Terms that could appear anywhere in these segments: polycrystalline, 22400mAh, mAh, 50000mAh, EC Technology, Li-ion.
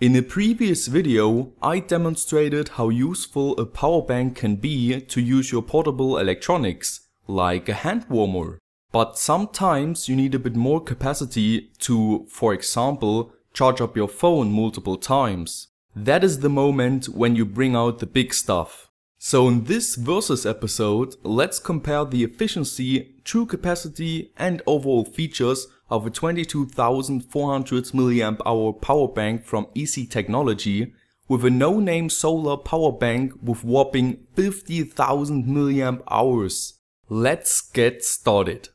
In a previous video, I demonstrated how useful a power bank can be to use your portable electronics, like a hand warmer. But sometimes you need a bit more capacity to, for example, charge up your phone multiple times. That is the moment when you bring out the big stuff. So in this versus episode, let's compare the efficiency, true capacity and overall features of a 22400mAh power bank from EC Technology with a no-name solar power bank with whopping 50,000 mAh. Let's get started.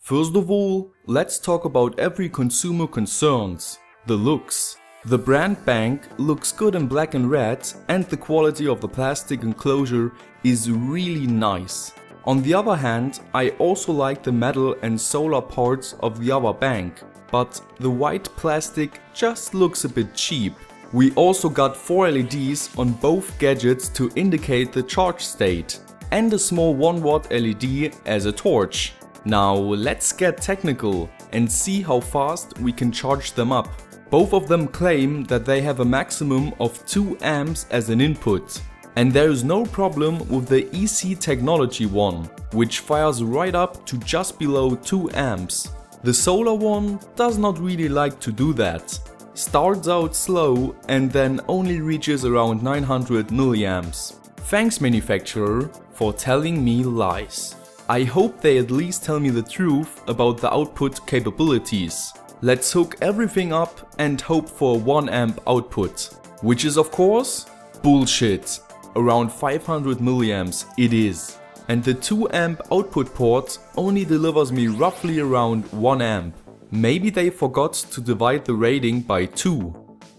First of all, let's talk about every consumer concerns, the looks. The brand bank looks good in black and red, and the quality of the plastic enclosure is really nice. On the other hand, I also like the metal and solar parts of the other bank, but the white plastic just looks a bit cheap. We also got 4 LEDs on both gadgets to indicate the charge state, and a small 1-watt LED as a torch. Now let's get technical and see how fast we can charge them up. Both of them claim that they have a maximum of 2 amps as an input. And there is no problem with the EC Technology one, which fires right up to just below 2 amps. The solar one does not really like to do that. Starts out slow and then only reaches around 900 milliamps. Thanks manufacturer for telling me lies. I hope they at least tell me the truth about the output capabilities. Let's hook everything up and hope for a 1 amp output. Which is of course bullshit. Around 500 milliamps it is. And the 2 amp output port only delivers me roughly around 1 amp. Maybe they forgot to divide the rating by 2.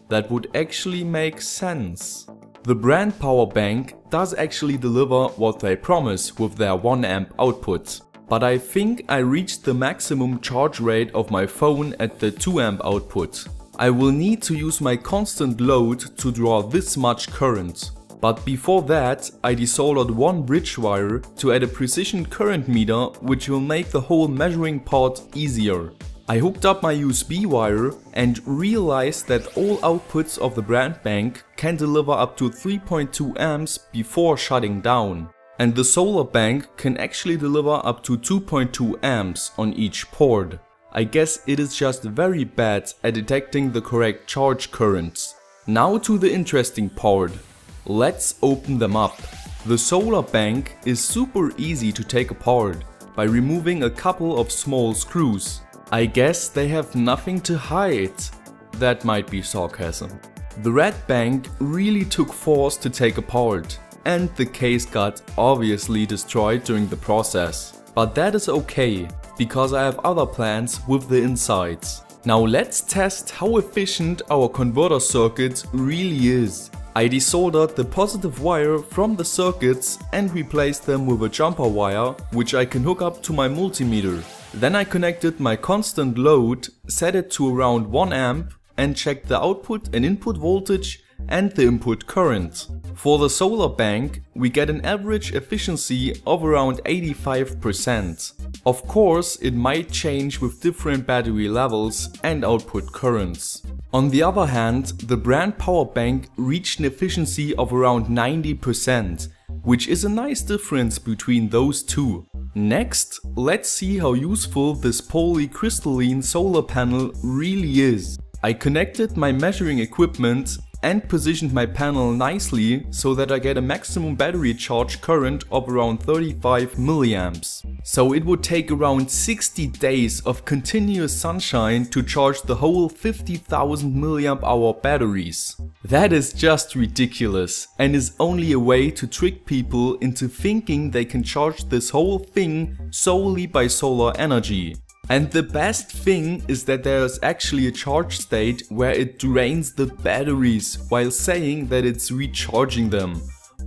That would actually make sense. The brand power bank does actually deliver what they promise with their 1 amp output. But I think I reached the maximum charge rate of my phone at the 2 amp output. I will need to use my constant load to draw this much current. But before that, I desoldered one bridge wire to add a precision current meter, which will make the whole measuring part easier. I hooked up my USB wire and realized that all outputs of the brand bank can deliver up to 3.2 amps before shutting down. And the solar bank can actually deliver up to 2.2 amps on each port. I guess it is just very bad at detecting the correct charge currents. Now to the interesting part. Let's open them up. The solar bank is super easy to take apart by removing a couple of small screws. I guess they have nothing to hide. That might be sarcasm. The red bank really took force to take apart, and the case got obviously destroyed during the process. But that is okay, because I have other plans with the insides. Now let's test how efficient our converter circuit really is. I desoldered the positive wire from the circuits and replaced them with a jumper wire, which I can hook up to my multimeter. Then I connected my constant load, set it to around 1 amp and checked the output and input voltage and the input current. For the solar bank, we get an average efficiency of around 85%. Of course, it might change with different battery levels and output currents. On the other hand, the brand power bank reached an efficiency of around 90%, which is a nice difference between those two. Next, let's see how useful this polycrystalline solar panel really is. I connected my measuring equipment and positioned my panel nicely so that I get a maximum battery charge current of around 35 milliamps. So it would take around 60 days of continuous sunshine to charge the whole 50,000 milliamp hour batteries. That is just ridiculous and is only a way to trick people into thinking they can charge this whole thing solely by solar energy. And the best thing is that there is actually a charge state where it drains the batteries while saying that it's recharging them.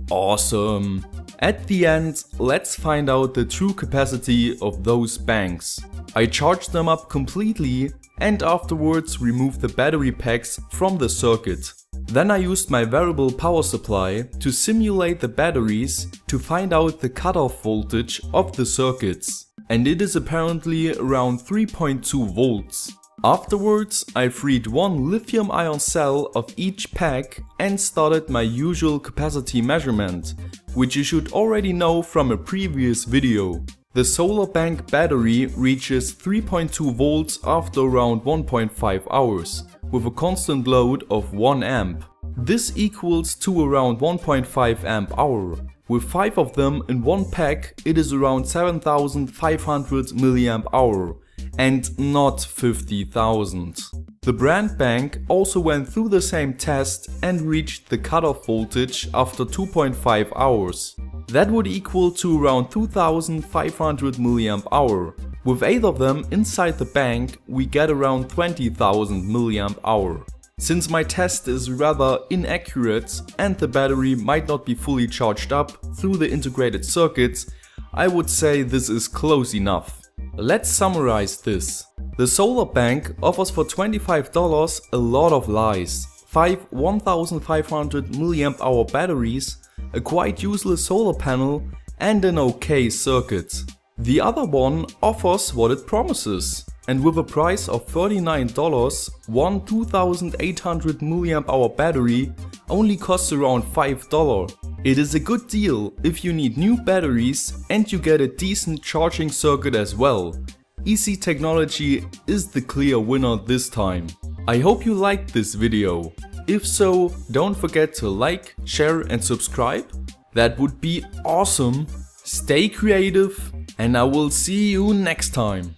Awesome! At the end, let's find out the true capacity of those banks. I charged them up completely and afterwards removed the battery packs from the circuit. Then I used my variable power supply to simulate the batteries to find out the cutoff voltage of the circuits, and it is apparently around 3.2 volts. Afterwards, I freed one lithium-ion cell of each pack and started my usual capacity measurement, which you should already know from a previous video. The solar bank battery reaches 3.2 volts after around 1.5 hours, with a constant load of 1 amp. This equals to around 1.5 amp hour. With 5 of them in one pack, it is around 7500 mAh. And not 50,000. The brand bank also went through the same test and reached the cutoff voltage after 2.5 hours. That would equal to around 2500 mAh. With 8 of them inside the bank, we get around 20,000 mAh. Since my test is rather inaccurate and the battery might not be fully charged up through the integrated circuits, I would say this is close enough. Let's summarize this. The solar bank offers for $25 a lot of lies. 5 1500 mAh batteries, a quite useless solar panel and an okay circuit. The other one offers what it promises, and with a price of $39, one 2800 mAh battery only costs around $5. It is a good deal if you need new batteries and you get a decent charging circuit as well. EC Technology is the clear winner this time. I hope you liked this video. If so, don't forget to like, share and subscribe. That would be awesome. Stay creative and I will see you next time.